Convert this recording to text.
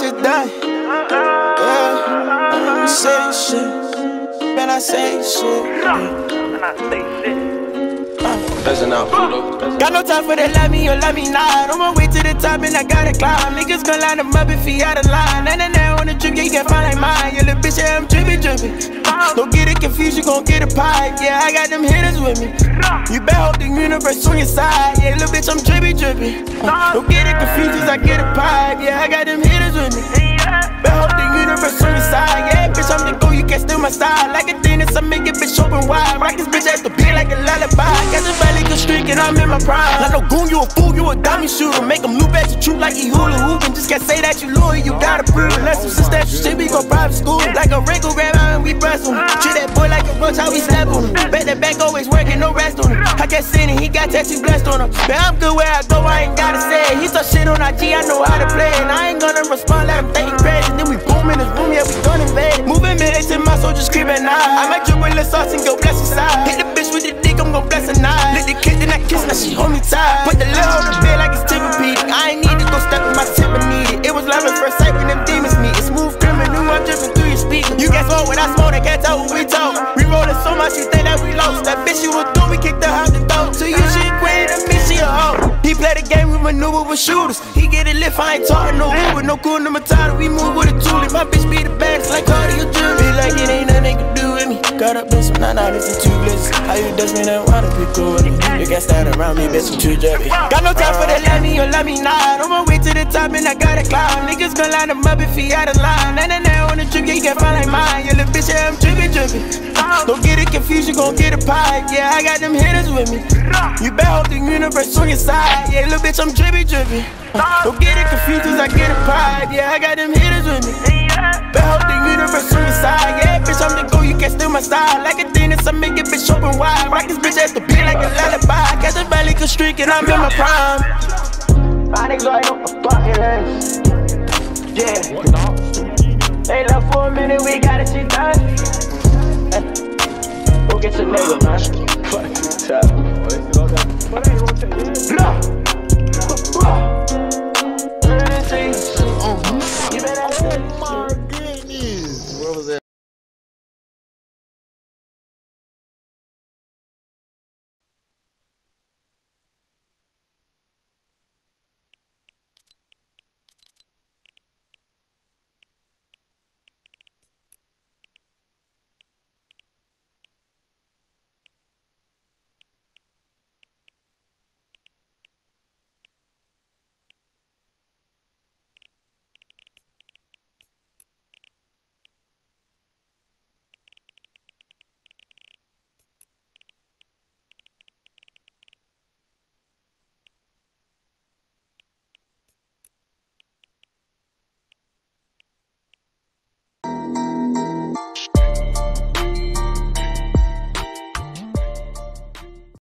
shit done. Yeah, I say shit. Man, I say shit. Got no time for the love me or love me not. On my way to the top and I gotta climb. Niggas gon' line them up if he out of line. And now on the trip, yeah, you can't find like mine. You little bitch, yeah, I'm drippin', drippin'. Don't get it confused, you gon' get a pipe. Yeah, I got them hitters with me. You better hope the universe on your side. Yeah, little bitch, I'm drippy, drippy. Don't get it confused, I get a pipe. Yeah, I got them hitters with me. Better hope the universe on your side. Yeah, bitch, I'm the go, you can't steal my style. Like a tennis, I make it bitch open wide. Rock this bitch at the beat like a lullaby. Got the valley good streak and I'm in my prime. Like no goon, you a fool, you a dummy shooter. Make them loop at you, true like you hula hoopin'. Just can't say that you loyal, you gotta prove it. Unless you since that you should be go private school. Like a wrinkle grab out and we wrestle. Treat that boy like a roach, how we slap on him. Bet that back always working, no rest on him. I kept sinning, he got tattoos blessed on him. But I'm good where I go, I ain't gotta say it. He saw shit on IG, I know how to play. And I ain't gonna respond, let him think he crazy. Then we boom in his room, yeah, we done invade. Moving minutes in my soul, just creeping out. I might drip with the sauce and go bless his side. Hit the bitch with the dick, I'm gon' bless her night. Lick the kid, then I kiss, now she hold me tight. Put the lid on the bed like it's tip repeating. I ain't need to go step in my tip, I need it. It was love at first sight when them demons meet. It's smooth criminal, I'm dripping through your speaking. You guess what, when I smoke, I can't tell what we told. We rollin' so much, you think that we lost. That bitch you was through, we kicked her out the door. To you, she quit, and me, she a hoe. He play the game, we maneuver with shooters. He get it lift, I ain't talking no Uber. No cool, no Matata, we move with a toolie. My bitch be the baddest like Cardi or Jewelry. Feel like it ain't nothing can do with me. Got up in some 9 hours and 2 blitzes. How you dust me that water, be cool. You can't stand around me, bitch, I'm too jerky. Got no time for the let me or let me not. On my way to the top and I gotta climb. Niggas gon' line them up if he out of line. Now on the trip, yeah, you can't find like mine. You little bitch, yeah, I'm drippin', drippin'. Don't get it confused, you gon' get a pipe. Yeah, I got them hitters with me. You better hope the universe on your side. Yeah, little bitch, I'm drippy, drippy. Don't get it confused, I get a pipe. Yeah, I got them hitters with me. Better hope the universe on your side. Yeah, bitch, I'm the go, you can't steal my style. Like a tennis, I make it bitch open wide. Rock this bitch at the beat like a lullaby. Got the valley good streak and I'm in my prime. My niggas right up the bucket list. Yeah. They left for a minute, we got it, she done. Get your nigga, man. Fuck you,